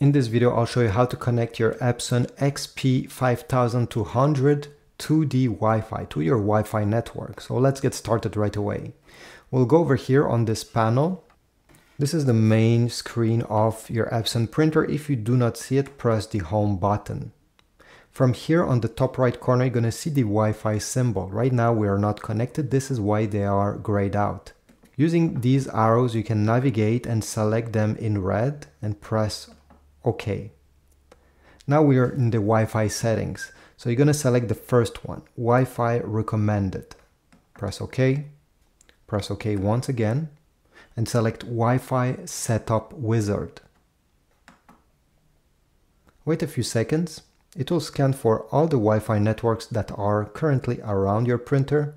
In this video, I'll show you how to connect your Epson XP-5200 2D Wi-Fi to your Wi-Fi network. So let's get started right away. We'll go over here on this panel. This is the main screen of your Epson printer. If you do not see it, press the home button. From here on the top right corner, you're going to see the Wi-Fi symbol. Right now we are not connected. This is why they are grayed out. Using these arrows, you can navigate and select them in red and press OK. Now we are in the Wi-Fi settings. So you're going to select the first one, Wi-Fi recommended. Press OK. Press OK once again. And select Wi-Fi Setup Wizard. Wait a few seconds. It will scan for all the Wi-Fi networks that are currently around your printer.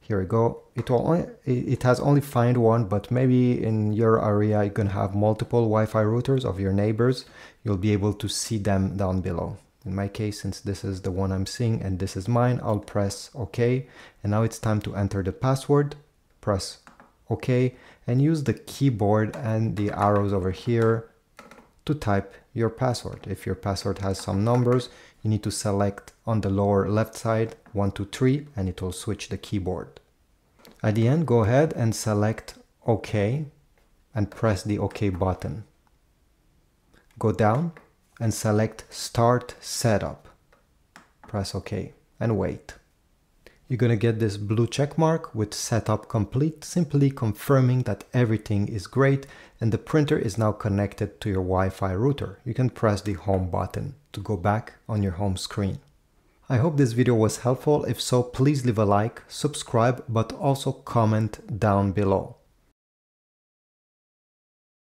Here we go. It has only found one, but maybe in your area you can have multiple Wi-Fi routers of your neighbors. You'll be able to see them down below. In my case, since this is the one I'm seeing and this is mine, I'll press OK. And now it's time to enter the password. Press OK and use the keyboard and the arrows over here to type your password. If your password has some numbers, you need to select on the lower left side 1, 2, 3 and it will switch the keyboard. At the end, go ahead and select OK and press the OK button. Go down and select Start Setup. Press OK and wait. You're going to get this blue check mark with setup complete, simply confirming that everything is great and the printer is now connected to your Wi-Fi router. You can press the home button to go back on your home screen. I hope this video was helpful. If so, please leave a like, subscribe, but also comment down below.